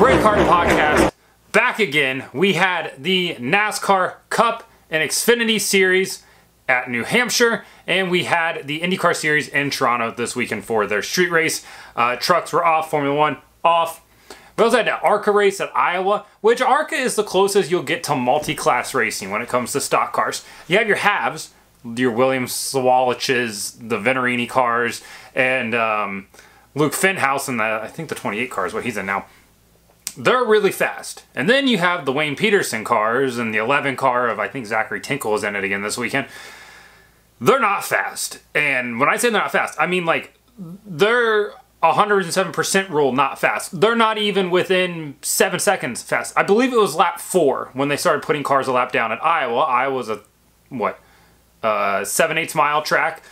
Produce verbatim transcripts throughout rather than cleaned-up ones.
BrakeHard podcast back again. We had the NASCAR Cup and Xfinity Series at New Hampshire, and we had the IndyCar Series in Toronto this weekend for their street race. Uh, trucks were off, Formula One off. We also had the ARCA race at Iowa, which ARCA is the closest you'll get to multi-class racing when it comes to stock cars. You have your halves, your Williams, Swaliches, the Venerini cars, and um, Luke Fenhouse in the, I think the twenty-eight car is what he's in now. They're really fast. And then you have the Wayne Peterson cars and the eleven car of, I think Zachary Tinkle is in it again this weekend. They're not fast. And when I say they're not fast, I mean like they're one hundred seven percent rule not fast. They're not even within seven seconds fast. I believe it was lap four when they started putting cars a lap down at Iowa. Iowa's a, what, uh, seven-eighths mile track.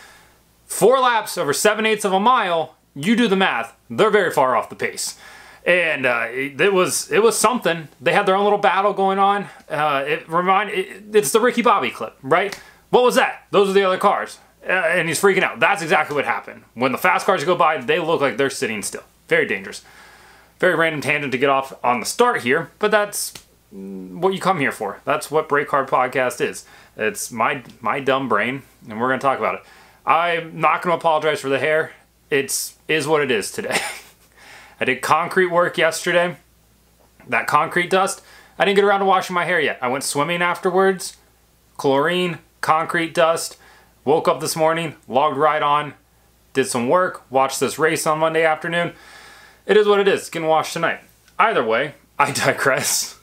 Four laps over seven-eighths of a mile, you do the math, they're very far off the pace. And uh, it, it was it was something. They had their own little battle going on. Uh, it remind it, it's the Ricky Bobby clip, right? What was that? Those are the other cars, uh, and he's freaking out. That's exactly what happened. When the fast cars go by, they look like they're sitting still. Very dangerous. Very random tangent to get off on the start here, but that's what you come here for. That's what BrakeHard podcast is. It's my my dumb brain, and we're gonna talk about it. I'm not gonna apologize for the hair. It's is what it is today. I did concrete work yesterday, that concrete dust. I didn't get around to washing my hair yet. I went swimming afterwards, chlorine, concrete dust, woke up this morning, logged right on, did some work, watched this race on Monday afternoon. It is what it is, it's getting washed tonight. Either way, I digress.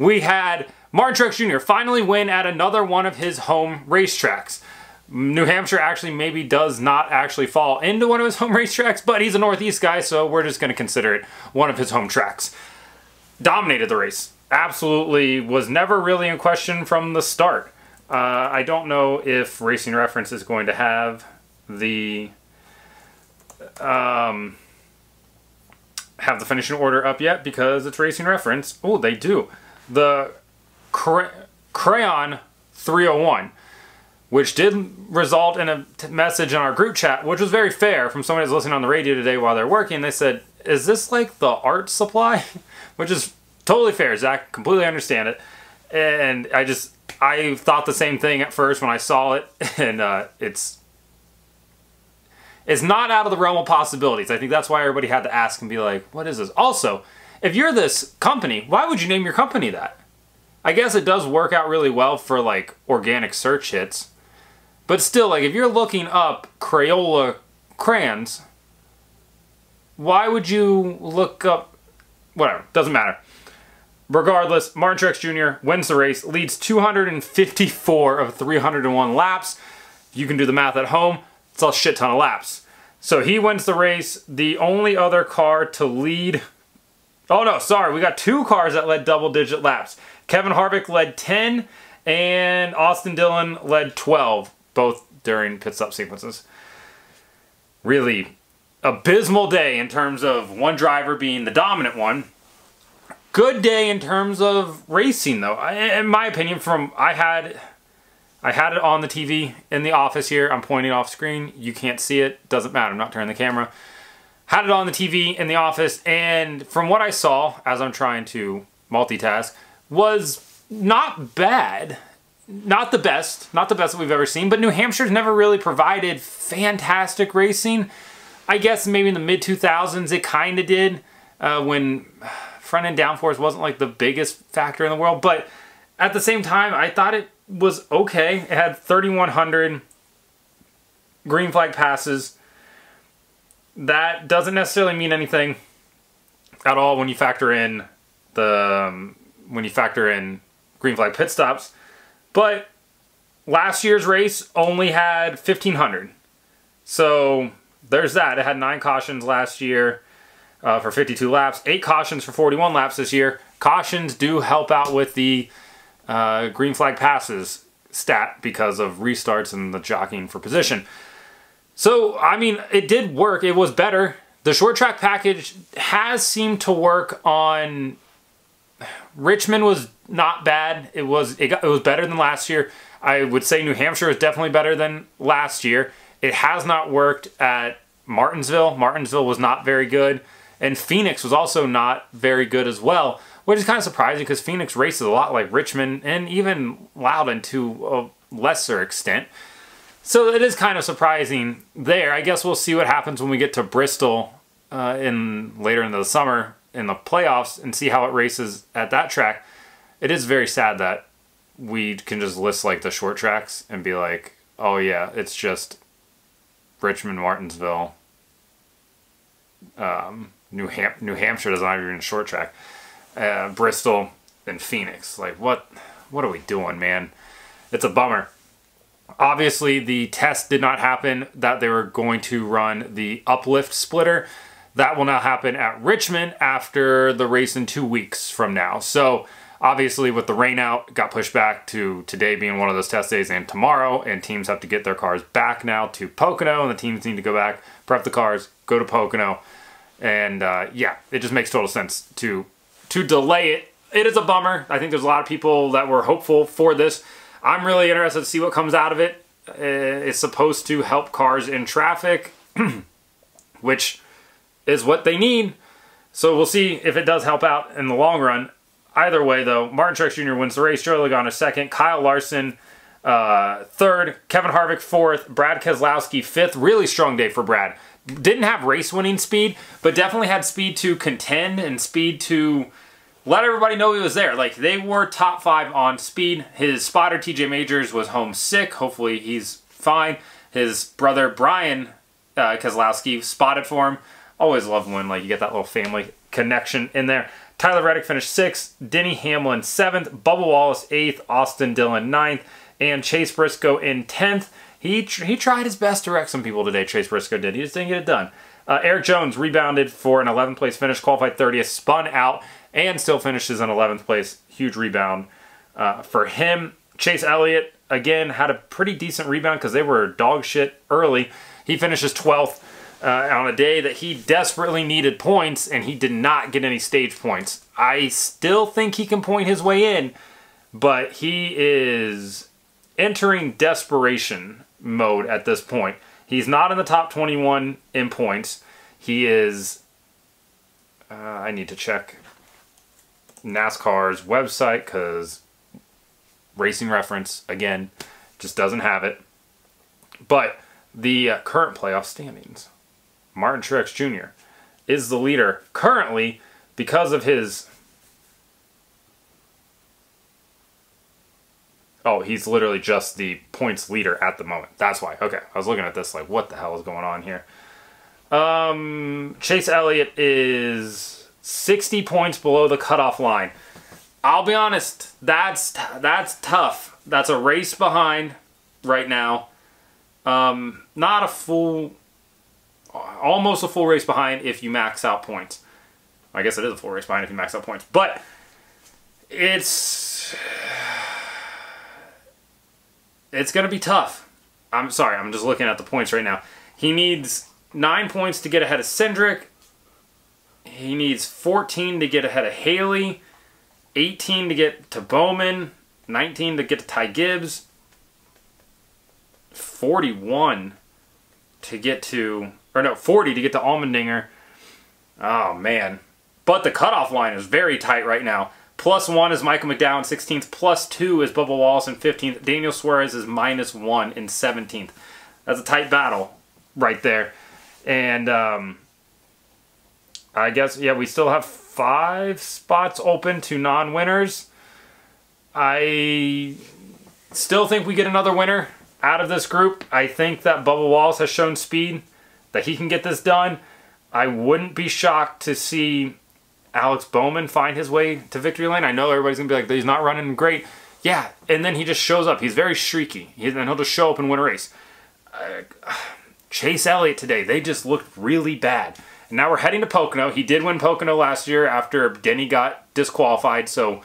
We had Martin Truex Junior finally win at another one of his home racetracks. New Hampshire actually maybe does not actually fall into one of his home racetracks, but he's a Northeast guy, so we're just going to consider it one of his home tracks. Dominated the race. Absolutely was never really in question from the start. Uh, I don't know if Racing Reference is going to have the um, have the finishing order up yet because it's Racing Reference. Oh, they do. The Cray Crayon three oh one. Which did result in a message in our group chat, which was very fair from somebody who's listening on the radio today while they're working. They said, is this like the art supply? Which is totally fair, Zach. Completely understand it. And I just, I thought the same thing at first when I saw it. And uh, it's, it's not out of the realm of possibilities. I think that's why everybody had to ask and be like, what is this? Also, if you're this company, why would you name your company that? I guess it does work out really well for like organic search hits. But still, like, if you're looking up Crayola crayons, why would you look up... Whatever, doesn't matter. Regardless, Martin Truex Junior wins the race, leads two hundred fifty-four of three hundred one laps. You can do the math at home. It's a shit ton of laps. So he wins the race. The only other car to lead... Oh, no, sorry. We got two cars that led double-digit laps. Kevin Harvick led ten, and Austin Dillon led twelve. Both during pit-stop sequences. Really abysmal day in terms of one driver being the dominant one. Good day in terms of racing, though. I, in my opinion, from I had I had it on the T V in the office here. I'm pointing off screen. You can't see it. Doesn't matter. I'm not turning the camera. Had it on the T V in the office, and from what I saw, as I'm trying to multitask, was not bad. Not the best, not the best that we've ever seen, but New Hampshire's never really provided fantastic racing. I guess maybe in the mid two thousands it kind of did, uh, when front-end downforce wasn't like the biggest factor in the world, but at the same time, I thought it was okay. It had thirty-one hundred green flag passes. That doesn't necessarily mean anything at all when you factor in the, um, when you factor in green flag pit stops. But last year's race only had fifteen hundred. So there's that. It had nine cautions last year uh, for fifty-two laps. Eight cautions for forty-one laps this year. Cautions do help out with the uh, green flag passes stat because of restarts and the jockeying for position. So, I mean, it did work. It was better. The short track package has seemed to work on... Richmond was not bad. It was it, got, it was better than last year. I would say New Hampshire was definitely better than last year. It has not worked at Martinsville. Martinsville was not very good. And Phoenix was also not very good as well, which is kind of surprising because Phoenix races a lot like Richmond and even Loudon to a lesser extent. So it is kind of surprising there. I guess we'll see what happens when we get to Bristol uh, in later in the summer in the playoffs and see how it races at that track. It is very sad that we can just list like the short tracks and be like, oh yeah, it's just Richmond, Martinsville, um, New Ham- New Hampshire doesn't have even a short track, uh, Bristol, and Phoenix. Like what? What are we doing, man? It's a bummer. Obviously, the test did not happen that they were going to run the uplift splitter. That will now happen at Richmond after the race in two weeks from now. So obviously with the rain out, it got pushed back to today being one of those test days and tomorrow, and teams have to get their cars back now to Pocono, and the teams need to go back, prep the cars, go to Pocono. And uh, yeah, it just makes total sense to, to delay it. It is a bummer. I think there's a lot of people that were hopeful for this. I'm really interested to see what comes out of it. It's supposed to help cars in traffic, which is what they need. So we'll see if it does help out in the long run. Either way, though, Martin Truex Junior wins the race, Joey Logano second, Kyle Larson uh, third, Kevin Harvick fourth, Brad Keselowski fifth. Really strong day for Brad. Didn't have race-winning speed, but definitely had speed to contend and speed to let everybody know he was there. Like, they were top five on speed. His spotter, T J Majors, was homesick. Hopefully he's fine. His brother, Brian uh, Keselowski, spotted for him. Always love when, like, you get that little family connection in there. Tyler Reddick finished sixth. Denny Hamlin seventh. Bubba Wallace eighth. Austin Dillon ninth. And Chase Briscoe in tenth. He, tr he tried his best to wreck some people today, Chase Briscoe did. He just didn't get it done. Uh, Eric Jones rebounded for an eleventh place finish, qualified thirtieth, spun out, and still finishes in eleventh place. Huge rebound uh, for him. Chase Elliott, again, had a pretty decent rebound because they were dog shit early. He finishes twelfth uh, on a day that he desperately needed points, and he did not get any stage points. I still think he can point his way in, but he is entering desperation mode at this point. He's not in the top twenty-one in points. He is... Uh, I need to check NASCAR's website because Racing Reference, again, just doesn't have it. But the uh, current playoff standings, Martin Truex Junior is the leader currently because of his... Oh, he's literally just the points leader at the moment. That's why. Okay, I was looking at this like, what the hell is going on here? Um, Chase Elliott is sixty points below the cutoff line. I'll be honest, that's that's tough. That's a race behind right now. Um, not a full, almost a full race behind if you max out points. I guess it is a full race behind if you max out points, but it's it's gonna be tough. I'm sorry, I'm just looking at the points right now. He needs nine points to get ahead of Cindric. He needs fourteen to get ahead of Haley, eighteen to get to Bowman, nineteen to get to Ty Gibbs, forty-one to get to, or no, forty to get to Allmendinger. Oh, man. But the cutoff line is very tight right now. Plus one is Michael McDowell in sixteenth. Plus two is Bubba Wallace in fifteenth. Daniel Suarez is minus one in seventeenth. That's a tight battle right there. And, um... I guess, yeah, we still have five spots open to non-winners. I still think we get another winner out of this group. I think that Bubba Wallace has shown speed, that he can get this done. I wouldn't be shocked to see Alex Bowman find his way to victory lane. I know everybody's going to be like, he's not running great. Yeah, and then he just shows up. He's very streaky, and he'll just show up and win a race. Uh, Chase Elliott today, they just looked really bad. Now we're heading to Pocono. He did win Pocono last year after Denny got disqualified, so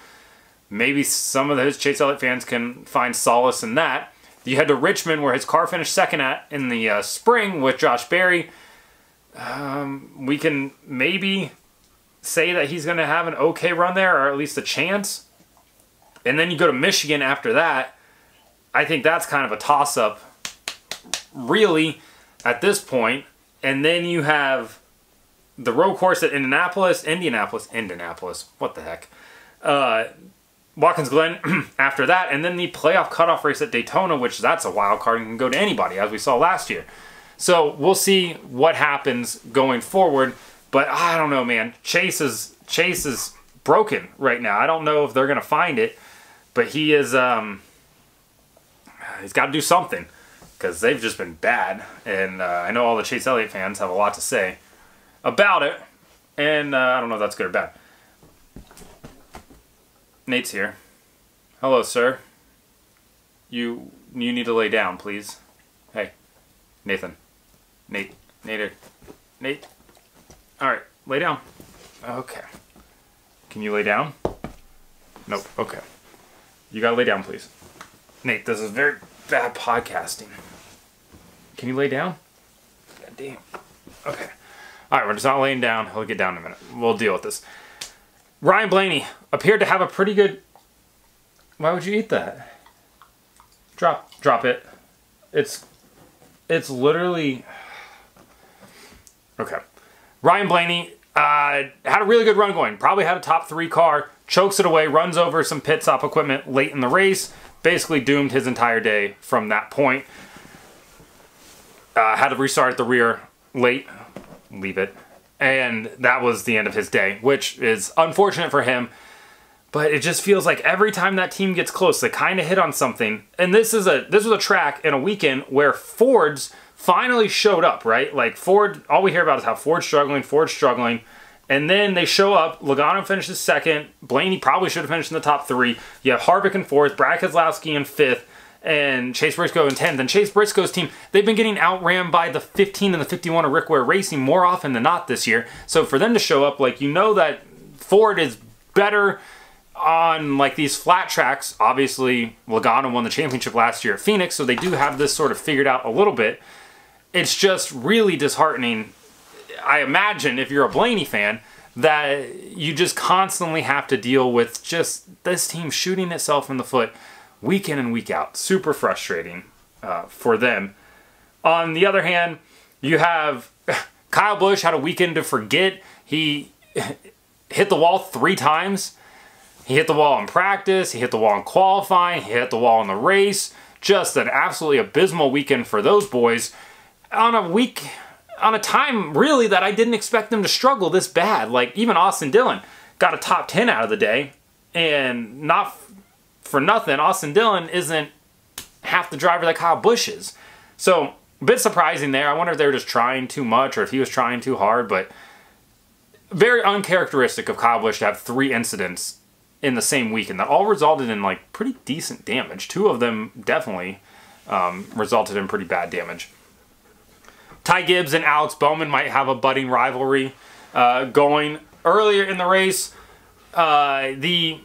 maybe some of those Chase Elliott fans can find solace in that. You head to Richmond, where his car finished second at in the uh, spring with Josh Berry. Um, we can maybe say that he's going to have an okay run there, or at least a chance. And then you go to Michigan after that. I think that's kind of a toss-up, really, at this point. And then you have the road course at Indianapolis, Indianapolis, Indianapolis, what the heck, uh, Watkins Glen after that, and then the playoff cutoff race at Daytona, which that's a wild card and can go to anybody, as we saw last year. So we'll see what happens going forward, but I don't know, man. Chase is, Chase is broken right now. I don't know if they're going to find it, but he is, um, he's got to do something, because they've just been bad, and uh, I know all the Chase Elliott fans have a lot to say about it, and uh, I don't know if that's good or bad. Nate's here. Hello, sir. You you need to lay down, please. Hey, Nathan. Nate. Nader. Nate. All right, lay down. Okay. Can you lay down? Nope. Okay. You gotta lay down, please. Nate, this is very bad podcasting. Can you lay down? God damn. Okay. All right, we're just not laying down. He'll get down in a minute. We'll deal with this. Ryan Blaney appeared to have a pretty good... Why would you eat that? Drop, drop it. It's, it's literally... Okay. Ryan Blaney uh, had a really good run going. Probably had a top three car. Chokes it away. Runs over some pit stop equipment late in the race. Basically doomed his entire day from that point. Uh, had to restart at the rear late. Leave it. And that was the end of his day, which is unfortunate for him. But it just feels like every time that team gets close, they kind of hit on something. And this is a this was a track in a weekend where Fords finally showed up, right? Like Ford, all we hear about is how Ford's struggling, Ford's struggling. And then they show up. Logano finishes second. Blaney probably should have finished in the top three. You have Harvick in fourth, Brad Keselowski in fifth, and Chase Briscoe in tenth. And Chase Briscoe's team, they've been getting outran by the fifteen and the fifty-one of Rick Ware Racing more often than not this year. So for them to show up, like, you know that Ford is better on, like, these flat tracks. Obviously, Logano won the championship last year at Phoenix, so they do have this sort of figured out a little bit. It's just really disheartening, I imagine, if you're a Blaney fan, that you just constantly have to deal with just this team shooting itself in the foot week in and week out. Super frustrating uh, for them. On the other hand, you have Kyle Busch had a weekend to forget. He hit the wall three times. He hit the wall in practice. He hit the wall in qualifying. He hit the wall in the race. Just an absolutely abysmal weekend for those boys on a week, on a time really that I didn't expect them to struggle this bad. Like, even Austin Dillon got a top ten out of the day, and not for nothing, Austin Dillon isn't half the driver that Kyle Busch is. So, a bit surprising there. I wonder if they were just trying too much or if he was trying too hard, but very uncharacteristic of Kyle Busch to have three incidents in the same weekend that all resulted in, like, pretty decent damage. Two of them definitely um, resulted in pretty bad damage. Ty Gibbs and Alex Bowman might have a budding rivalry uh, going. Earlier in the race, uh, the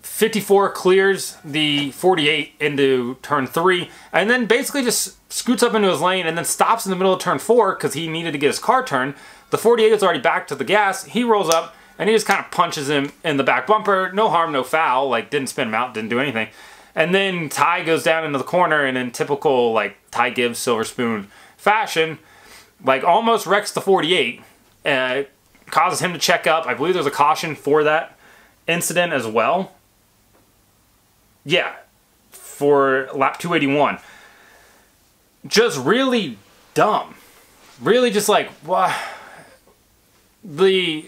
fifty-four clears the forty-eight into turn three, and then basically just scoots up into his lane and then stops in the middle of turn four because he needed to get his car turned. The forty-eight is already back to the gas. He rolls up and he just kind of punches him in the back bumper. No harm, no foul. Like, didn't spin him out, didn't do anything. And then Ty goes down into the corner, and in typical, like, Ty Gibbs silver spoon fashion, like, almost wrecks the forty-eight. Uh, causes him to check up. I believe there's a caution for that incident as well. Yeah, for lap two eighty-one. Just really dumb. Really just like, what? The,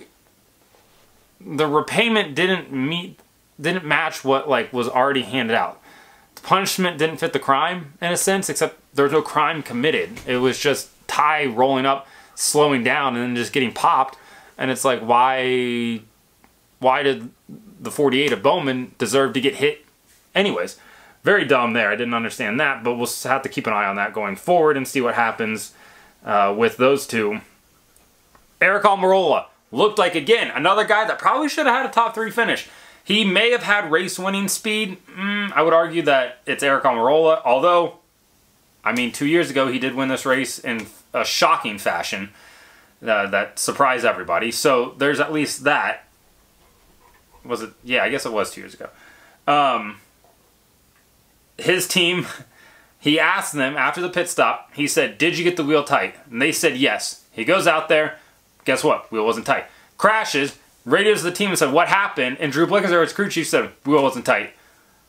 the repayment didn't meet, didn't match what, like, was already handed out. The punishment didn't fit the crime, in a sense, except there was no crime committed. It was just Ty rolling up, slowing down, and then just getting popped. And it's like, why, why did the forty-eight of Bowman deserve to get hit? Anyways, very dumb there. I didn't understand that, but we'll have to keep an eye on that going forward and see what happens uh, with those two. Eric Almirola looked like, again, another guy that probably should have had a top three finish. He may have had race-winning speed. Mm, I would argue that it's Eric Almirola, although, I mean, two years ago he did win this race in a shocking fashion uh, that surprised everybody. So there's at least that. Was it? Yeah, I guess it was two years ago. Um... His team, he asked them after the pit stop, he said, did you get the wheel tight? And they said yes. He goes out there, guess what? Wheel wasn't tight. Crashes, radios the team and said, what happened? And Drew Blickenser, his crew chief, said, wheel wasn't tight.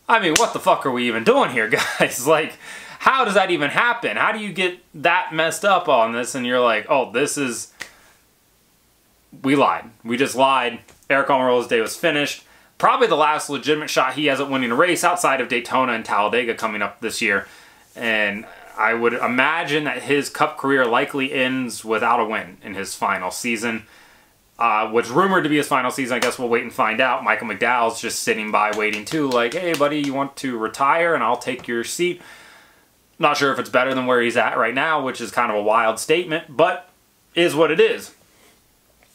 I mean, what the fuck are we even doing here, guys? Like, how does that even happen? How do you get that messed up on this? And you're like, oh, this is... We lied. We just lied. Eric Almirola's day was finished. Probably the last legitimate shot he has at winning a race outside of Daytona and Talladega coming up this year. And I would imagine that his Cup career likely ends without a win in his final season. Uh, what's rumored to be his final season, I guess we'll wait and find out. Michael McDowell's just sitting by waiting too, like, hey buddy, you want to retire and I'll take your seat. Not sure if it's better than where he's at right now, which is kind of a wild statement, but is what it is.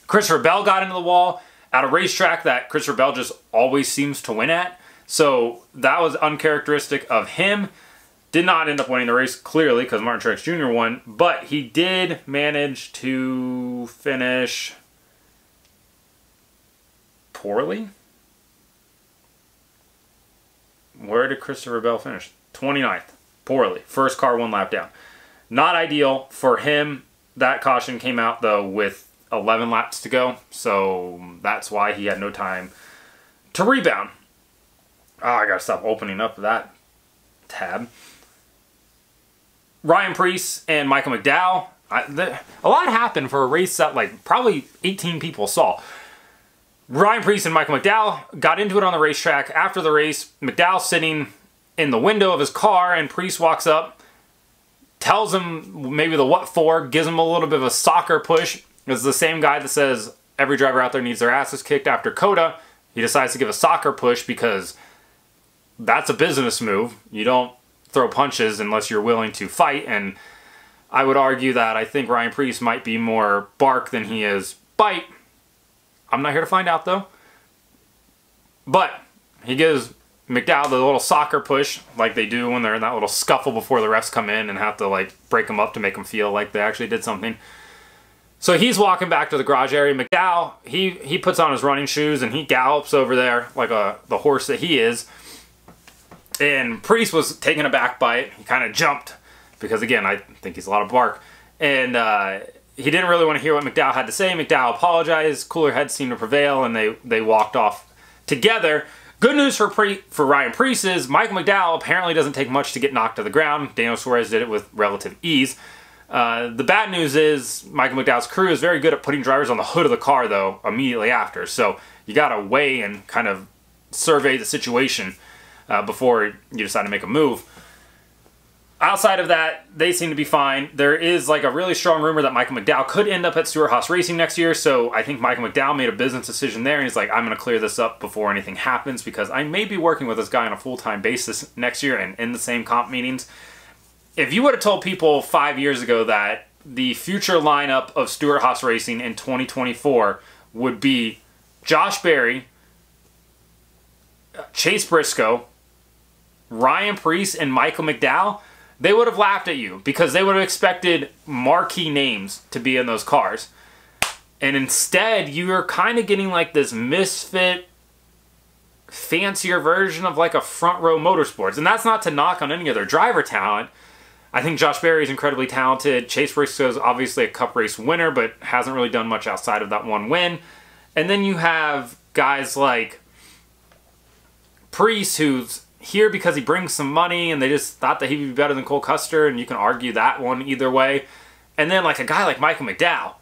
Christopher Bell got into the wall at a racetrack that Christopher Bell just always seems to win at. So that was uncharacteristic of him. Did not end up winning the race, clearly, because Martin Truex Junior won, but he did manage to finish... poorly? Where did Christopher Bell finish? twenty-ninth. Poorly. First car, one lap down. Not ideal for him. That caution came out, though, with eleven laps to go. So that's why he had no time to rebound. Oh, I gotta stop opening up that tab. Ryan Preece and Michael McDowell. I, the, a lot happened for a race that, like, probably eighteen people saw. Ryan Preece and Michael McDowell got into it on the racetrack. After the race, McDowell sitting in the window of his car, and Preece walks up, tells him maybe the what for, gives him a little bit of a soccer push. It's the same guy that says every driver out there needs their asses kicked after COTA. He decides to give a soccer push because that's a business move. You don't throw punches unless you're willing to fight, and I would argue that I think Ryan Preece might be more bark than he is bite. I'm not here to find out, though. But he gives McDowell the little soccer push like they do when they're in that little scuffle before the refs come in and have to, like, break them up to make them feel like they actually did something. So he's walking back to the garage area. McDowell, he, he puts on his running shoes and he gallops over there like a, the horse that he is. And Preece was taken aback by it. He kind of jumped because, again, I think he's a lot of bark. And, uh... he didn't really want to hear what McDowell had to say. McDowell apologized. Cooler heads seemed to prevail, and they, they walked off together. Good news for Pre for Ryan Preece is Michael McDowell apparently doesn't take much to get knocked to the ground. Daniel Suarez did it with relative ease. Uh, the bad news is Michael McDowell's crew is very good at putting drivers on the hood of the car, though, immediately after. So you got to weigh and kind of survey the situation uh, before you decide to make a move. Outside of that, they seem to be fine. There is like a really strong rumor that Michael McDowell could end up at Stewart-Haas Racing next year, so I think Michael McDowell made a business decision there, and he's like, I'm going to clear this up before anything happens because I may be working with this guy on a full-time basis next year and in the same comp meetings. If you would have told people five years ago that the future lineup of Stewart-Haas Racing in twenty twenty-four would be Josh Berry, Chase Briscoe, Ryan Preece, and Michael McDowell, they would have laughed at you because they would have expected marquee names to be in those cars. And instead, you are kind of getting like this misfit, fancier version of like a Front Row Motorsports. And that's not to knock on any other driver talent. I think Josh Berry is incredibly talented. Chase Briscoe is obviously a Cup race winner, but hasn't really done much outside of that one win. And then you have guys like Preece, who's here because he brings some money and they just thought that he'd be better than Cole Custer, and you can argue that one either way. And then like a guy like Michael McDowell,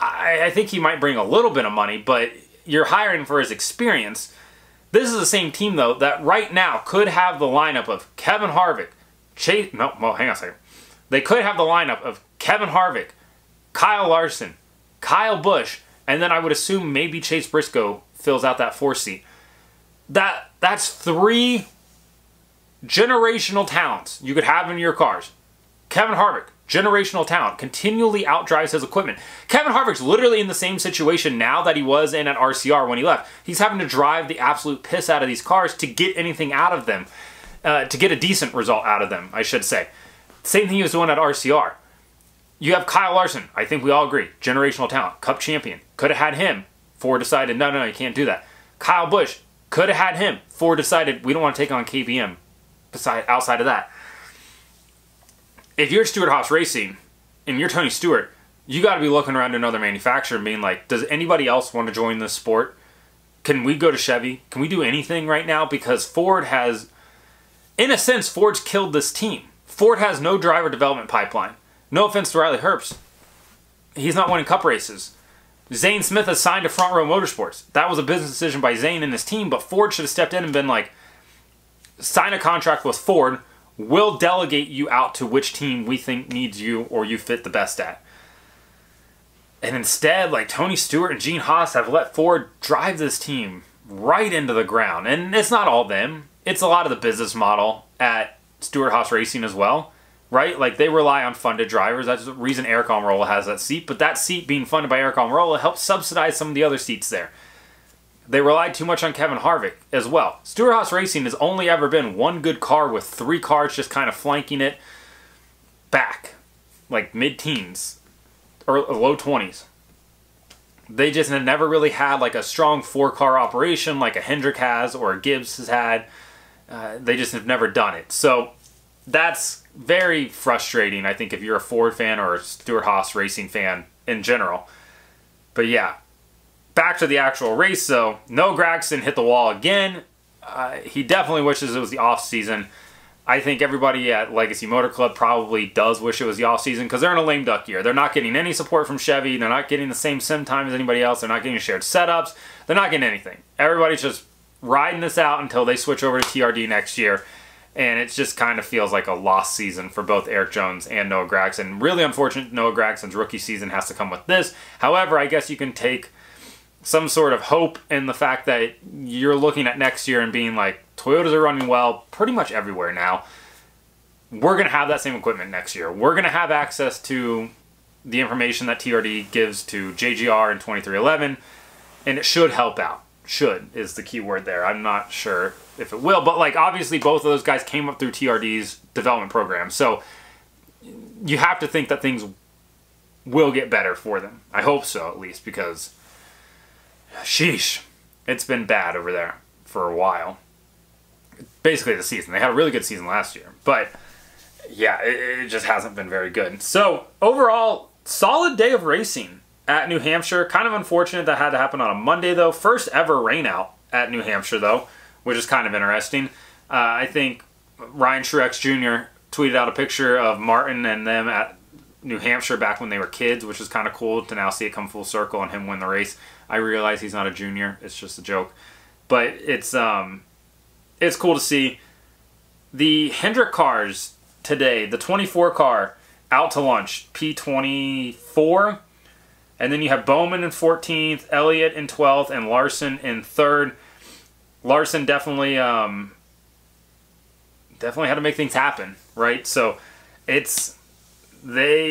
I, I think he might bring a little bit of money, but you're hiring for his experience. This is the same team, though, that right now could have the lineup of Kevin Harvick, Chase, no, well, hang on a second. They could have the lineup of Kevin Harvick, Kyle Larson, Kyle Busch, and then I would assume maybe Chase Briscoe fills out that four seat. That, that's three generational talents you could have in your cars. Kevin Harvick, generational talent, continually outdrives his equipment. Kevin Harvick's literally in the same situation now that he was in at R C R when he left. He's having to drive the absolute piss out of these cars to get anything out of them, uh, to get a decent result out of them, I should say. Same thing he was doing at R C R. You have Kyle Larson, I think we all agree, generational talent, Cup champion. Could have had him. Ford decided, no, no, no, you can't do that. Kyle Busch, could have had him. Ford decided, we don't want to take on K B M. Beside, outside of that, if you're Stewart-Haas Racing and you're Tony Stewart, you got to be looking around to another manufacturer and being like, does anybody else want to join this sport? Can we go to Chevy? Can we do anything right now? Because Ford has, in a sense, Ford's killed this team. Ford has no driver development pipeline. No offense to Riley Herbst. He's not winning cup races. Zane Smith has signed to Front Row Motorsports. That was a business decision by Zane and his team, but Ford should have stepped in and been like, sign a contract with Ford. We'll delegate you out to which team we think needs you or you fit the best at. And instead, like, Tony Stewart and Gene Haas have let Ford drive this team right into the ground. And it's not all them. It's a lot of the business model at Stewart-Haas Racing as well, right? Like, they rely on funded drivers. That's the reason Eric Almirola has that seat. But that seat being funded by Eric Almirola helps subsidize some of the other seats there. They relied too much on Kevin Harvick as well. Stewart-Haas Racing has only ever been one good car with three cars just kind of flanking it back, like mid-teens. Or low twenties. They just have never really had like a strong four car operation like a Hendrick has or a Gibbs has had. Uh, they just have never done it. So that's very frustrating, I think, if you're a Ford fan or a Stewart-Haas Racing fan in general. But yeah, back to the actual race though. No Gragson hit the wall again. Uh, he definitely wishes it was the off season. I think everybody at Legacy Motor Club probably does wish it was the offseason because they're in a lame duck year. They're not getting any support from Chevy. They're not getting the same sim time as anybody else. They're not getting shared setups. They're not getting anything. Everybody's just riding this out until they switch over to T R D next year. And it just kind of feels like a lost season for both Eric Jones and Noah Gragson. Really unfortunate Noah Gragson's rookie season has to come with this. However, I guess you can take some sort of hope in the fact that you're looking at next year and being like, Toyotas are running well pretty much everywhere now. We're going to have that same equipment next year. We're going to have access to the information that T R D gives to J G R and twenty-three eleven, and it should help out. Should is the key word there. I'm not sure if it will, but like obviously both of those guys came up through T R D's development program, so you have to think that things will get better for them. I hope so, at least, because sheesh, it's been bad over there for a while. Basically the season. They had a really good season last year, but yeah, it, it just hasn't been very good. So overall, solid day of racing at New Hampshire. Kind of unfortunate that had to happen on a Monday though. First ever rain out at New Hampshire though, which is kind of interesting. Uh, I think Ryan Truex Junior tweeted out a picture of Martin and them at New Hampshire back when they were kids, which is kind of cool to now see it come full circle and him win the race. I realize he's not a junior. It's just a joke, but it's, um, it's cool to see the Hendrick cars today, the twenty-four car out to lunch, P twenty-four. And then you have Bowman in fourteenth, Elliott in twelfth, and Larson in third. Larson definitely, um, definitely had to make things happen, right? So it's, they,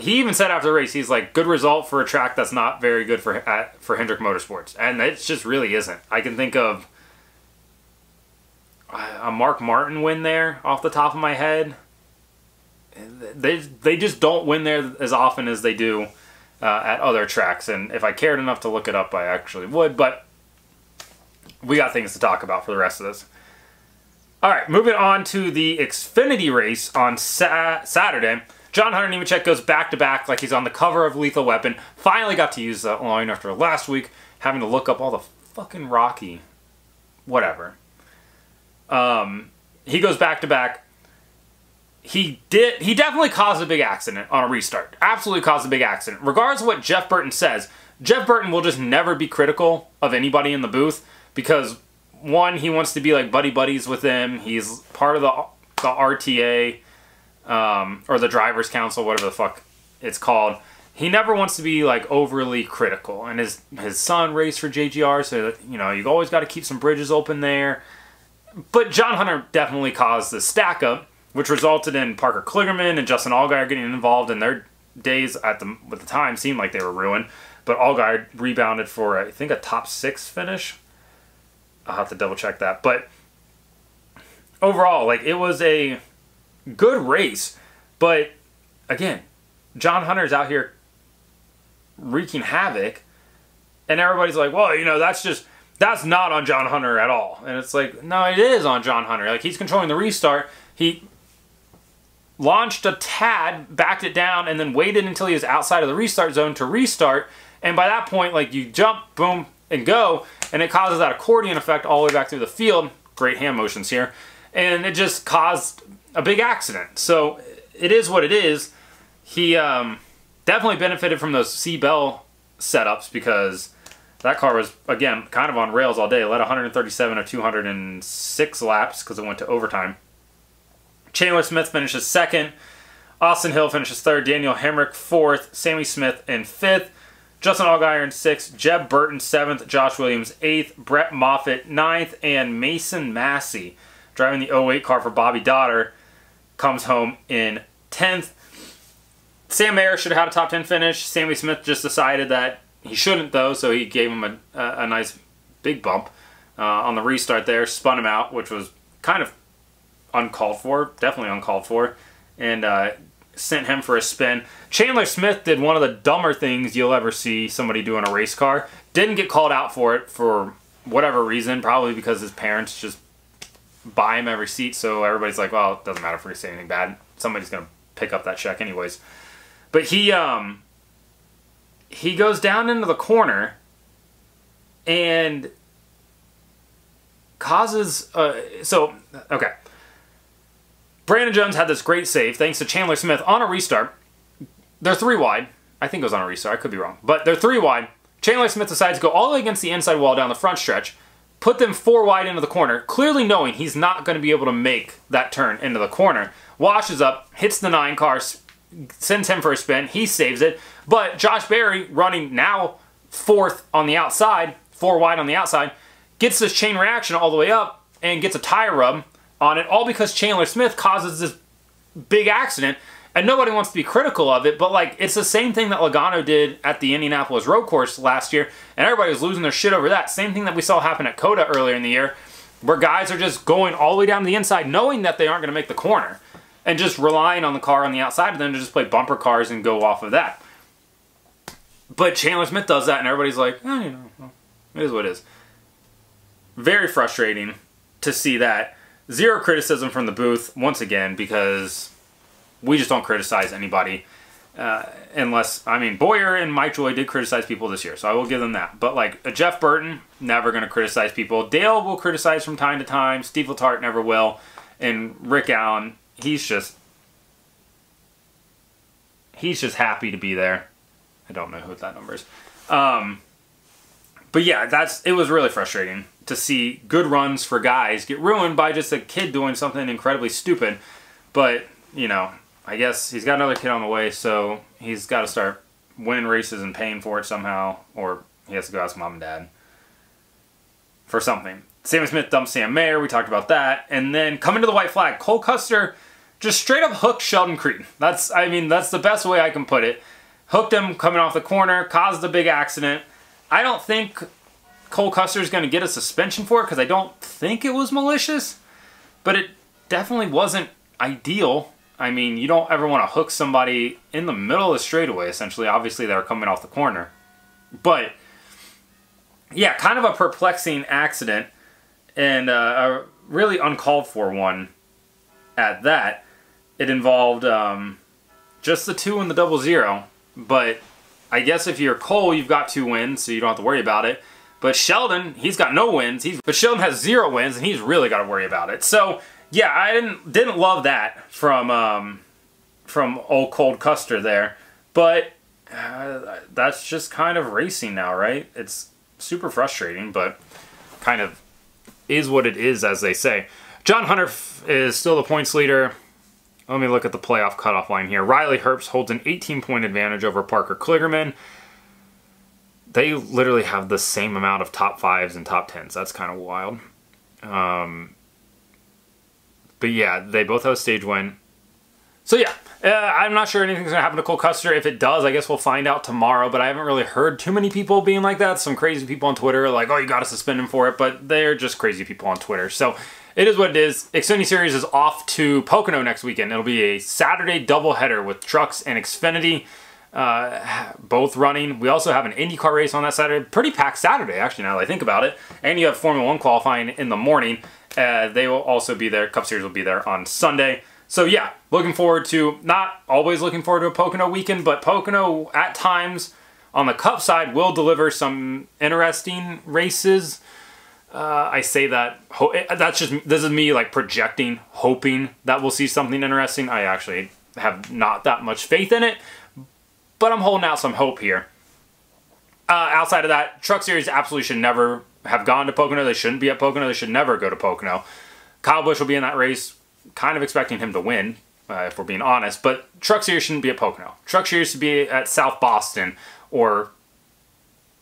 he even said after the race, he's like, good result for a track that's not very good for, at, for Hendrick Motorsports. And it just really isn't. I can think of a Mark Martin win there off the top of my head. They they just don't win there as often as they do uh, at other tracks. And if I cared enough to look it up, I actually would. But we got things to talk about for the rest of this. All right, moving on to the Xfinity race on sa Saturday. John Hunter Nemechek goes back-to-back like he's on the cover of Lethal Weapon. Finally got to use that line after last week, having to look up all the fucking Rocky whatever. Um, he goes back to back. He did, he definitely caused a big accident on a restart. Absolutely caused a big accident. Regardless of what Jeff Burton says, Jeff Burton will just never be critical of anybody in the booth because one, he wants to be like buddy buddies with them. He's part of the, the R T A, um, or the driver's council, whatever the fuck it's called. He never wants to be like overly critical, and his, his son raced for J G R. So, you know, you've always got to keep some bridges open there. But John Hunter definitely caused the stack up, which resulted in Parker Kligerman and Justin Allgaier getting involved, and their days at the, at the time seemed like they were ruined. But Allgaier rebounded for, I think, a top six finish. I'll have to double check that. But overall, like, it was a good race. But again, John Hunter's out here wreaking havoc, and everybody's like, well, you know, that's just, that's not on John Hunter at all. And it's like, no, it is on John Hunter. Like, he's controlling the restart. He launched a tad, backed it down, and then waited until he was outside of the restart zone to restart. And by that point, like, you jump, boom, and go, and it causes that accordion effect all the way back through the field. Great hand motions here. And it just caused a big accident. So it is what it is. He um, definitely benefited from those C-Bell setups because that car was, again, kind of on rails all day. It led one thirty-seven of two hundred six laps because it went to overtime. Chandler Smith finishes second. Austin Hill finishes third. Daniel Hemrick fourth. Sammy Smith in fifth. Justin Allgaier sixth, Jeb Burton seventh, Josh Williams eighth, Brett Moffitt ninth, and Mason Massey, driving the oh eight car for Bobby Dotter, comes home in tenth. Sam Mayer should have had a top ten finish. Sammy Smith just decided that he shouldn't, though, so he gave him a, a, a nice big bump uh, on the restart there, spun him out, which was kind of uncalled for, definitely uncalled for, and uh, sent him for a spin. Chandler Smith did one of the dumber things you'll ever see somebody do in a race car. Didn't get called out for it for whatever reason, probably because his parents just buy him every seat, so everybody's like, well, it doesn't matter if we say anything bad. Somebody's going to pick up that check anyways. But he, um, he goes down into the corner and causes, uh, so, okay. Brandon Jones had this great save, thanks to Chandler Smith, on a restart. They're three wide. I think it was on a restart. I could be wrong. But they're three wide. Chandler Smith decides to go all the way against the inside wall down the front stretch, put them four wide into the corner, clearly knowing he's not going to be able to make that turn into the corner. Washes up, hits the nine car, sends him for a spin. He saves it. But Josh Berry, running now fourth on the outside, four wide on the outside, gets this chain reaction all the way up and gets a tire rub on it, all because Chandler Smith causes this big accident. And nobody wants to be critical of it, but, like, it's the same thing that Logano did at the Indianapolis Road Course last year, and everybody was losing their shit over that. Same thing that we saw happen at COTA earlier in the year, where guys are just going all the way down to the inside, knowing that they aren't going to make the corner, and just relying on the car on the outside of them to just play bumper cars and go off of that. But Chandler Smith does that, and everybody's like, oh, you know, it is what it is. Very frustrating to see that. Zero criticism from the booth, once again, because we just don't criticize anybody uh, unless, I mean, Boyer and Mike Joy did criticize people this year, so I will give them that. But, like, uh, Jeff Burton, never going to criticize people. Dale will criticize from time to time. Steve Letarte never will. And Rick Allen, he's just, he's just happy to be there. I don't know who that number is. Um, but, yeah, that's it was really frustrating to see good runs for guys get ruined by just a kid doing something incredibly stupid. But, you know, I guess he's got another kid on the way, so he's got to start winning races and paying for it somehow, or he has to go ask mom and dad for something. Sammy Smith dumped Sam Mayer. We talked about that. And then coming to the white flag, Cole Custer just straight up hooked Sheldon Creed. That's, I mean, that's the best way I can put it. Hooked him coming off the corner, caused a big accident. I don't think Cole Custer is going to get a suspension for it because I don't think it was malicious, but it definitely wasn't ideal. I mean, you don't ever want to hook somebody in the middle of the straightaway, essentially. Obviously, they're coming off the corner. But, yeah, kind of a perplexing accident and uh, a really uncalled for one at that. It involved um, just the two and the double zero. But I guess if you're Cole, you've got two wins, so you don't have to worry about it. But Sheldon, he's got no wins. He's, but Sheldon has zero wins, and he's really got to worry about it. So, yeah, I didn't didn't love that from um, from old Cold Custer there, but uh, that's just kind of racing now, right? It's super frustrating, but kind of is what it is, as they say. John Hunter is still the points leader. Let me look at the playoff cutoff line here. Riley Herbst holds an eighteen point advantage over Parker Kligerman. They literally have the same amount of top fives and top tens. That's kind of wild. Um... But yeah, they both have a stage win. So yeah, uh, I'm not sure anything's going to happen to Cole Custer. If it does, I guess we'll find out tomorrow. But I haven't really heard too many people being like that. Some crazy people on Twitter are like, oh, you got to suspend him for it. But they're just crazy people on Twitter. So it is what it is. Xfinity Series is off to Pocono next weekend. It'll be a Saturday doubleheader with trucks and Xfinity uh, both running. We also have an IndyCar race on that Saturday. Pretty packed Saturday, actually, now that I think about it. And you have Formula One qualifying in the morning. Uh, they will also be there. Cup Series will be there on Sunday. So yeah, looking forward to, not always looking forward to a Pocono weekend, but Pocono at times on the Cup side will deliver some interesting races. Uh, I say that, that's just, this is me like projecting, hoping that we'll see something interesting. I actually have not that much faith in it, but I'm holding out some hope here. Uh, outside of that, Truck Series absolutely should never have gone to Pocono. They shouldn't be at Pocono. They should never go to Pocono. Kyle Busch will be in that race, kind of expecting him to win, uh, if we're being honest, but Truck Series shouldn't be at Pocono. Truck Series should be at South Boston or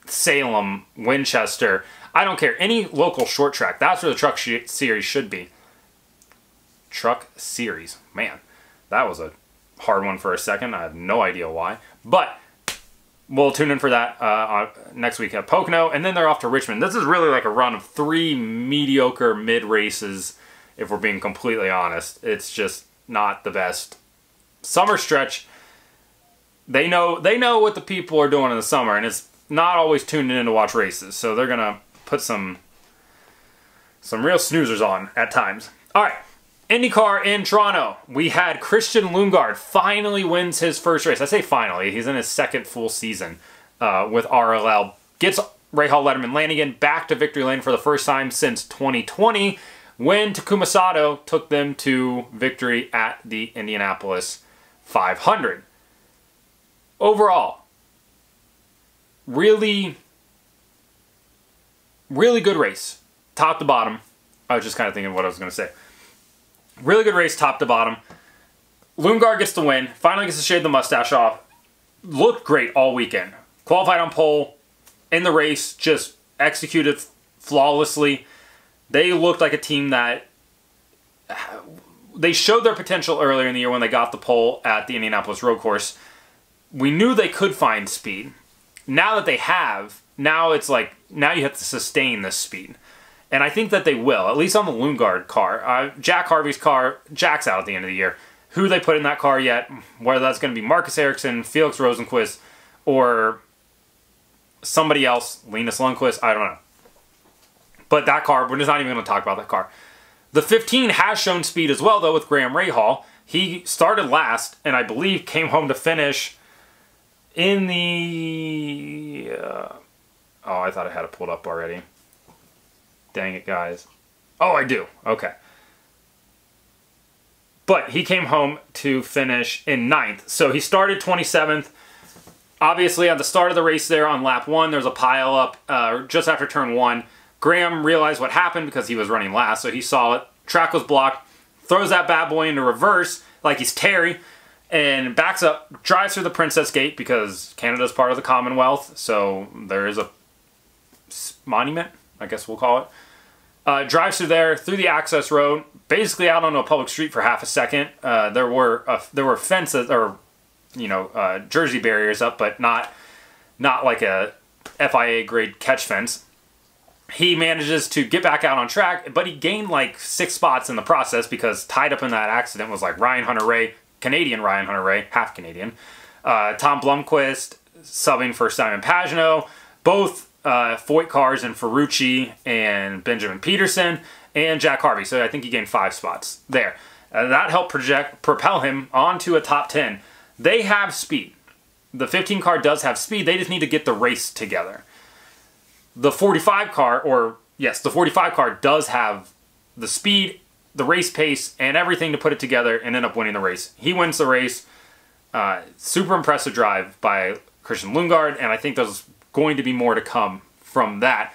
Salem, Winchester. I don't care. Any local short track. That's where the Truck Series should be. Truck Series. Man, that was a hard one for a second. I have no idea why. But we'll tune in for that uh, next week at Pocono. And then they're off to Richmond. This is really like a run of three mediocre mid-races, if we're being completely honest. It's just not the best summer stretch. They know, they know what the people are doing in the summer, and it's not always tuning in to watch races. So they're going to put some some real snoozers on at times. All right, IndyCar in Toronto. We had Christian Lundgaard finally wins his first race. I say finally. He's in his second full season uh, with R L L. Gets Rahal Letterman Lanigan back to victory lane for the first time since twenty twenty when Takuma Sato took them to victory at the Indianapolis five hundred. Overall, really... Really good race, top to bottom. I was just kind of thinking what I was going to say. Really good race, top to bottom. Lundgaard gets the win. Finally gets to shave the mustache off. Looked great all weekend. Qualified on pole. In the race, just executed flawlessly. They looked like a team that... They showed their potential earlier in the year when they got the pole at the Indianapolis Road Course. We knew they could find speed. Now that they have... Now it's like, now you have to sustain this speed. And I think that they will, at least on the Lundgaard car. Uh, Jack Harvey's car, Jack's out at the end of the year. Who they put in that car yet, whether that's going to be Marcus Ericsson, Felix Rosenquist, or somebody else, Linus Lundquist, I don't know. But that car, we're just not even going to talk about that car. The fifteen has shown speed as well, though, with Graham Rahal. He started last, and I believe came home to finish in the... Uh, Oh, I thought I had it pulled up already. Dang it, guys. Oh, I do. Okay. But he came home to finish in ninth. So he started twenty-seventh. Obviously, at the start of the race there on lap one, there's a pile up uh, just after turn one. Graham realized what happened because he was running last, so he saw it. Track was blocked. Throws that bad boy into reverse like he's Terry. And backs up, drives through the Princess Gate because Canada's part of the Commonwealth. So there is a monument, I guess we'll call it. Uh, drives through there, through the access road, basically out onto a public street for half a second. Uh, there were a, there were fences or, you know, uh, jersey barriers up, but not not like a F I A grade catch fence. He manages to get back out on track, but he gained like six spots in the process because tied up in that accident was like Ryan Hunter-Reay, Canadian Ryan Hunter-Reay, half Canadian, uh, Tom Blomqvist subbing for Simon Pagenaud, both. Uh, Foyt Cars and Ferrucci and Benjamin Peterson and Jack Harvey. So I think he gained five spots there. Uh, that helped project, propel him onto a top ten. They have speed. The fifteen car does have speed. They just need to get the race together. The forty-five car, or yes, the forty-five car does have the speed, the race pace, and everything to put it together and end up winning the race. He wins the race. Uh, super impressive drive by Christian Lundgaard, and I think those going to be more to come from that.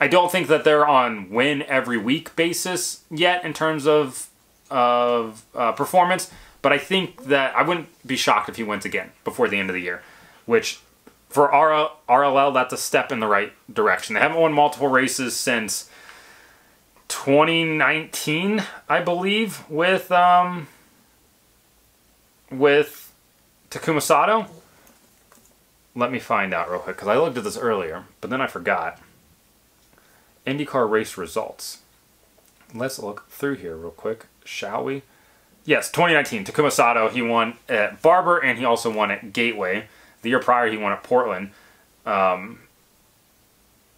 I don't think that they're on win every week basis yet in terms of of uh, performance, but I think that I wouldn't be shocked if he wins again before the end of the year, which for R L L, that's a step in the right direction. They haven't won multiple races since twenty nineteen, I believe, with um, with Takuma Sato. Let me find out real quick, because I looked at this earlier, but then I forgot. IndyCar race results. Let's look through here real quick, shall we? Yes, twenty nineteen, Takuma Sato, he won at Barber, and he also won at Gateway. The year prior, he won at Portland. Um,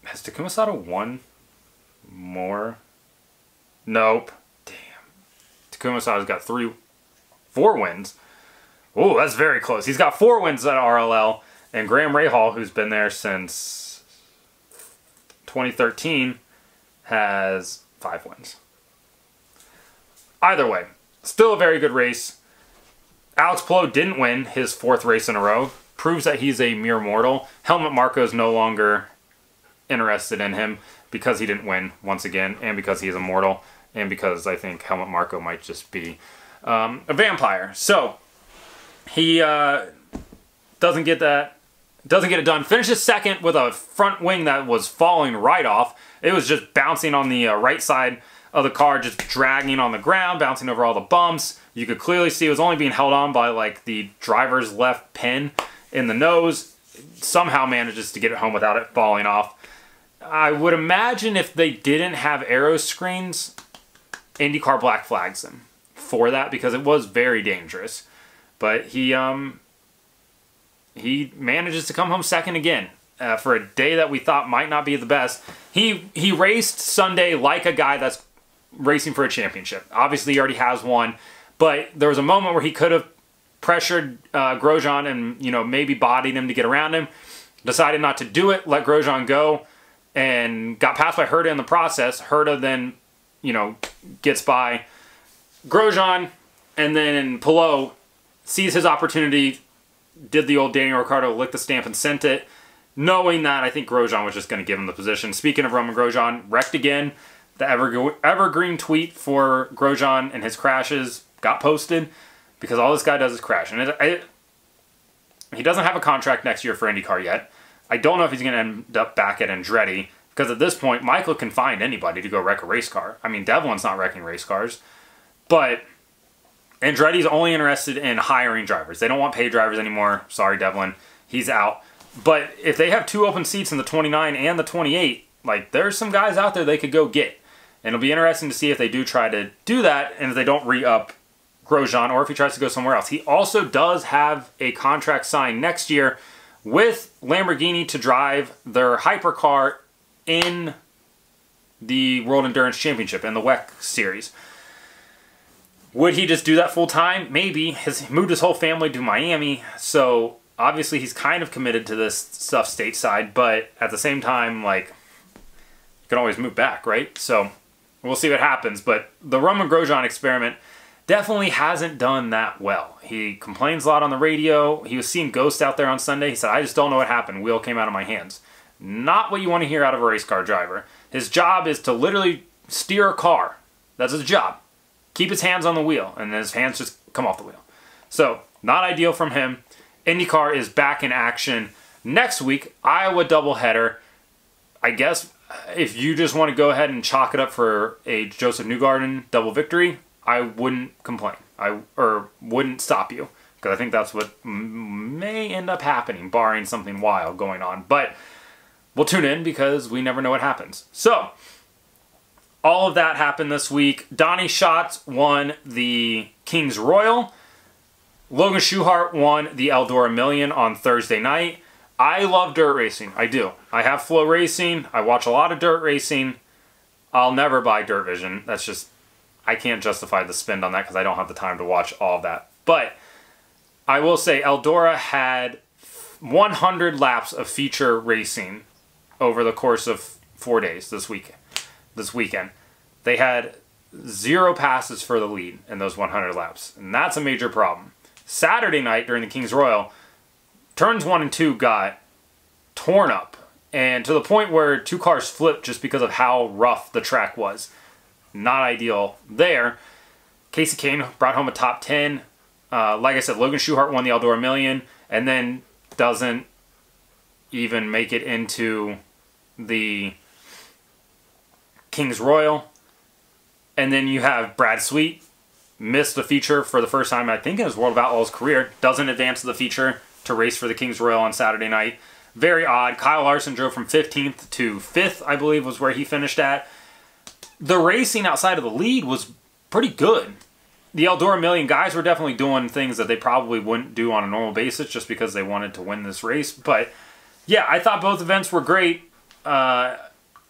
has Takuma Sato won more? Nope. Damn. Takuma Sato's got three Four wins. Ooh, that's very close. He's got four wins at R L L. And Graham Rahal, who's been there since twenty thirteen, has five wins. Either way, still a very good race. Alex Palou didn't win his fourth race in a row. Proves that he's a mere mortal. Helmut Marko is no longer interested in him because he didn't win once again, and because he is immortal, and because I think Helmut Marko might just be um, a vampire. So he uh, doesn't get that, doesn't get it done. Finishes second with a front wing that was falling right off. It was just bouncing on the uh, right side of the car, just dragging on the ground, bouncing over all the bumps. You could clearly see it was only being held on by like the driver's left pin in the nose. Somehow manages to get it home without it falling off. I would imagine if they didn't have aero screens, IndyCar black flags him for that because it was very dangerous. But he um, he manages to come home second again uh, for a day that we thought might not be the best. He he raced Sunday like a guy that's racing for a championship. Obviously, he already has one, but there was a moment where he could have pressured uh, Grosjean and, you know, maybe bodied him to get around him. Decided not to do it, let Grosjean go, and got passed by Herta in the process. Herta then, you know, gets by Grosjean, and then Palou sees his opportunity, did the old Daniel Ricciardo, licked the stamp and sent it, knowing that I think Grosjean was just going to give him the position. Speaking of Roman Grosjean, wrecked again. The ever evergreen tweet for Grosjean and his crashes got posted because all this guy does is crash. And it, it, he doesn't have a contract next year for IndyCar yet. I don't know if he's going to end up back at Andretti, because at this point, Michael can find anybody to go wreck a race car. I mean, Devlin's not wrecking race cars, but Andretti's only interested in hiring drivers. They don't want paid drivers anymore. Sorry, Devlin. He's out. But if they have two open seats in the twenty-nine and the twenty-eight, like, there's some guys out there they could go get. And it'll be interesting to see if they do try to do that and if they don't re-up Grosjean or if he tries to go somewhere else. He also does have a contract signed next year with Lamborghini to drive their hypercar in the World Endurance Championship in the W E C series. Would he just do that full time? Maybe. He's moved his whole family to Miami, so obviously he's kind of committed to this stuff stateside, but at the same time, like, you can always move back, right? So we'll see what happens, but the Roman Grosjean experiment definitely hasn't done that well. He complains a lot on the radio. He was seeing ghosts out there on Sunday. He said, I just don't know what happened. Wheel came out of my hands. Not what you want to hear out of a race car driver. His job is to literally steer a car. That's his job. Keep his hands on the wheel, and then his hands just come off the wheel. So, not ideal from him. IndyCar is back in action next week. Iowa doubleheader. I guess if you just want to go ahead and chalk it up for a Joseph Newgarden double victory, I wouldn't complain. I or wouldn't stop you, because I think that's what may end up happening, barring something wild going on. But we'll tune in because we never know what happens. So, all of that happened this week. Donnie Schatz won the King's Royal. Logan Schuchart won the Eldora Million on Thursday night. I love dirt racing. I do. I have Flow Racing. I watch a lot of dirt racing. I'll never buy Dirt Vision. That's just, I can't justify the spend on that because I don't have the time to watch all of that. But I will say Eldora had one hundred laps of feature racing over the course of four days this weekend. This weekend. They had zero passes for the lead in those one hundred laps, and that's a major problem. Saturday night during the King's Royal, turns one and two got torn up, and to the point where two cars flipped just because of how rough the track was. Not ideal there. Casey Kane brought home a top ten. Uh, like I said, Logan Schuchart won the Eldora Million, and then doesn't even make it into the King's Royal. And then you have Brad Sweet missed the feature for the first time, I think, in his World of Outlaws career. Doesn't advance the feature to race for the King's Royal on Saturday night. Very odd. Kyle Larson drove from fifteenth to fifth, I believe, was where he finished at. The racing outside of the lead was pretty good. The Eldora Million guys were definitely doing things that they probably wouldn't do on a normal basis just because they wanted to win this race. But yeah, I thought both events were great. Uh...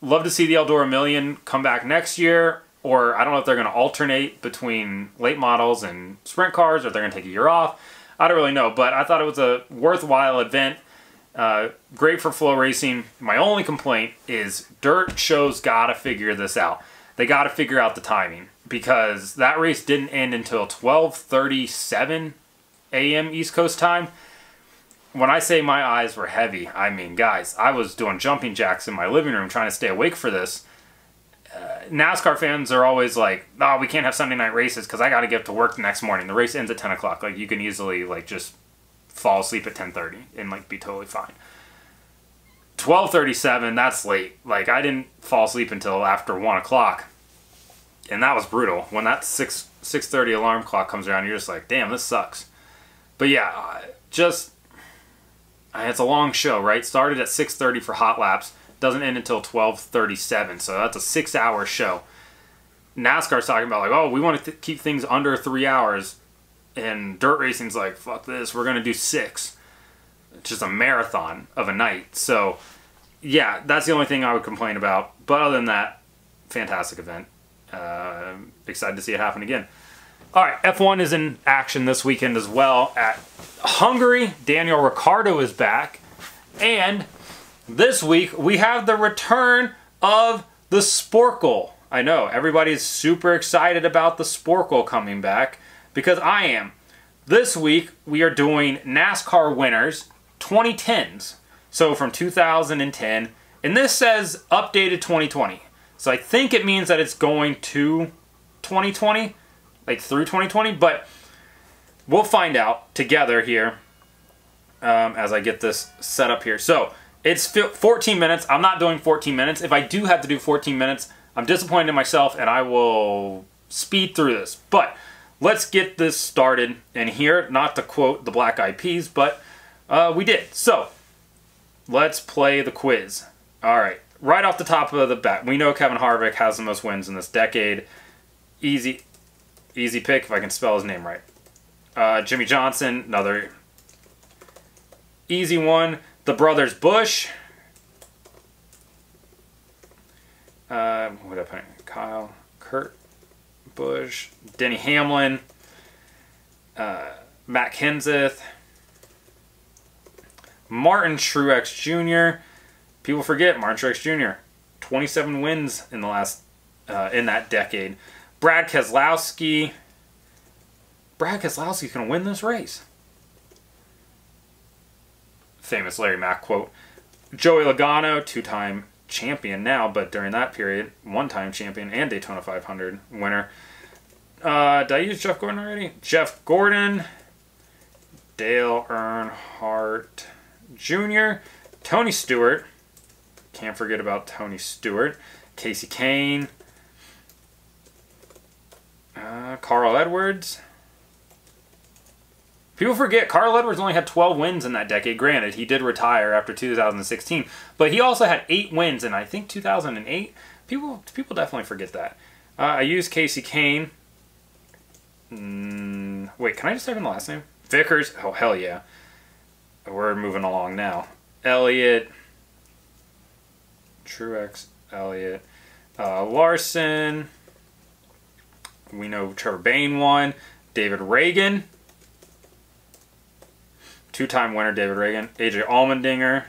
Love to see the Eldora Million come back next year. or I don't know if they're going to alternate between late models and sprint cars, or if they're going to take a year off. I don't really know, but I thought it was a worthwhile event. Uh, great for flow racing. My only complaint is dirt shows got to figure this out. They got to figure out the timing, because that race didn't end until twelve thirty-seven a m East Coast time. When I say my eyes were heavy, I mean, guys, I was doing jumping jacks in my living room trying to stay awake for this. Uh, NASCAR fans are always like, oh, we can't have Sunday night races because I got to get to work the next morning. The race ends at ten o'clock. Like, you can easily, like, just fall asleep at ten thirty and, like, be totally fine. twelve thirty-seven, that's late. Like, I didn't fall asleep until after one o'clock. And that was brutal. When that six thirty alarm clock comes around, you're just like, damn, this sucks. But, yeah, just... it's a long show, right? Started at six thirty for hot laps. Doesn't end until twelve thirty-seven, so that's a six hour show. NASCAR's talking about, like, oh, we want to th keep things under three hours, and dirt racing's like, fuck this, we're going to do six. It's just a marathon of a night. So, yeah, that's the only thing I would complain about. But other than that, fantastic event. Uh, excited to see it happen again. All right, F one is in action this weekend as well at Hungary. Daniel Ricciardo is back. And this week, we have the return of the Sporkle. I know, everybody's super excited about the Sporkle coming back, because I am. This week, we are doing NASCAR winners twenty tens. So from two thousand ten. And this says updated twenty twenty. So I think it means that it's going to twenty twenty. Like through twenty twenty, but we'll find out together here um, as I get this set up here. So it's fourteen minutes. I'm not doing fourteen minutes. If I do have to do fourteen minutes, I'm disappointed in myself, and I will speed through this. But let's get this started in here. Not to quote the Black Eyed Peas, but uh, we did. So let's play the quiz. All right, right off the top of the bat, we know Kevin Harvick has the most wins in this decade. Easy. Easy pick if I can spell his name right. Uh, Jimmy Johnson, another easy one. The Brothers Bush. Uh, what did I put? Kyle, Kurt Busch, Denny Hamlin, uh, Matt Kenseth, Martin Truex Junior People forget Martin Truex Junior twenty-seven wins in the last uh, in that decade. Brad Keselowski. Brad Keselowski's going to win this race. Famous Larry Mack quote. Joey Logano, two-time champion now, but during that period, one-time champion and Daytona five hundred winner. Uh, did I use Jeff Gordon already? Jeff Gordon. Dale Earnhardt Junior Tony Stewart. Can't forget about Tony Stewart. Casey Kane. Uh, Carl Edwards. People forget Carl Edwards only had twelve wins in that decade. Granted, he did retire after two thousand sixteen, but he also had eight wins in, I think, two thousand eight. People, people definitely forget that. Uh, I used Casey Kane. Mm, wait, can I just type in the last name? Vickers. Oh, hell yeah. We're moving along now. Elliott. Truex. Elliott. Uh, Larson. We know Trevor Bayne won. David Reagan. Two-time winner David Reagan. A J Allmendinger.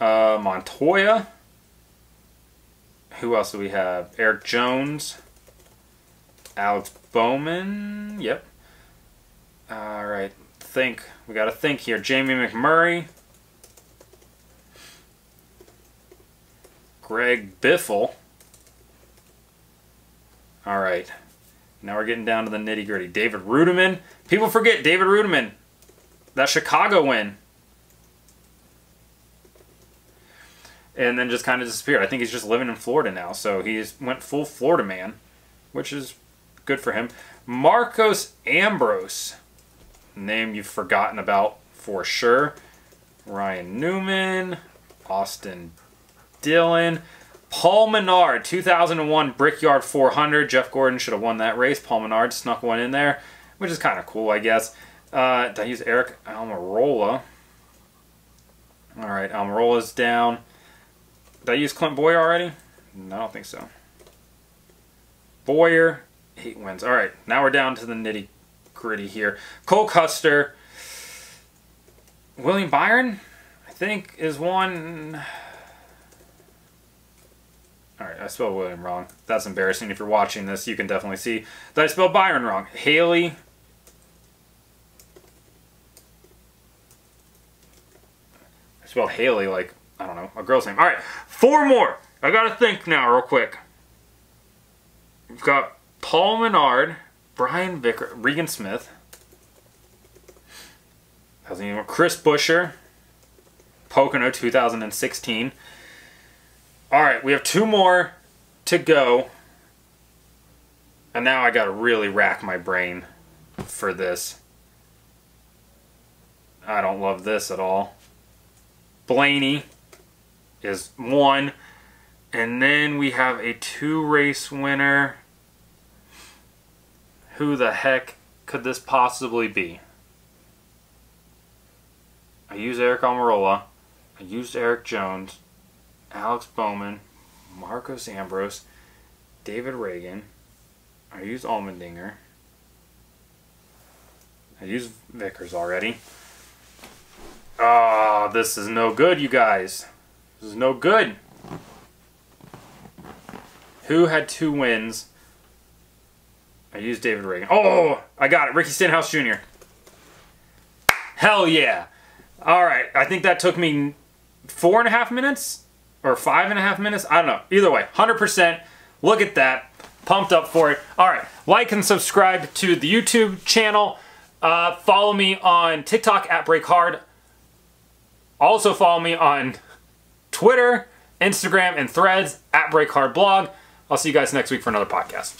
Uh, Montoya. Who else do we have? Eric Jones. Alex Bowman. Yep. All right. Think. We got to think here. Jamie McMurray. Greg Biffle. All right, now we're getting down to the nitty-gritty. David Ruderman. People forget David Ruderman. That Chicago win. And then just kind of disappeared. I think he's just living in Florida now, so he went full Florida man, which is good for him. Marcos Ambrose. Name you've forgotten about for sure. Ryan Newman. Austin Dillon. Paul Menard, two thousand one Brickyard four hundred. Jeff Gordon should have won that race. Paul Menard snuck one in there, which is kind of cool, I guess. Uh, did I use Eric Almirola? All right, Almirola's down. Did I use Clint Boyer already? No, I don't think so. Boyer, eight wins. All right, now we're down to the nitty gritty here. Cole Custer, William Byron, I think, is one. All right, I spelled William wrong. That's embarrassing. If you're watching this, you can definitely see that I spelled Byron wrong. Haley. I spelled Haley like, I don't know, a girl's name. All right, four more. I got to think now real quick. We've got Paul Menard, Brian Vicker, Regan Smith. Doesn't even Chris Buescher, Pocono two thousand sixteen. All right, we have two more to go. And now I got to really rack my brain for this. I don't love this at all. Blaney is one. And then we have a two-race winner. Who the heck could this possibly be? I used Eric Almirola. I used Eric Jones. Alex Bowman. Marcos Ambrose. David Reagan. I used Allmendinger. I used Vickers already. Ah, oh, this is no good, you guys. This is no good. Who had two wins? I used David Reagan. Oh, I got it. Ricky Stenhouse Junior Hell yeah. All right. I think that took me four and a half minutes or five and a half minutes. I don't know. Either way, one hundred percent. Look at that. Pumped up for it. All right. Like and subscribe to the YouTube channel. Uh, follow me on TikTok at BrakeHard. Also follow me on Twitter, Instagram, and Threads at BrakeHardBlog. I'll see you guys next week for another podcast.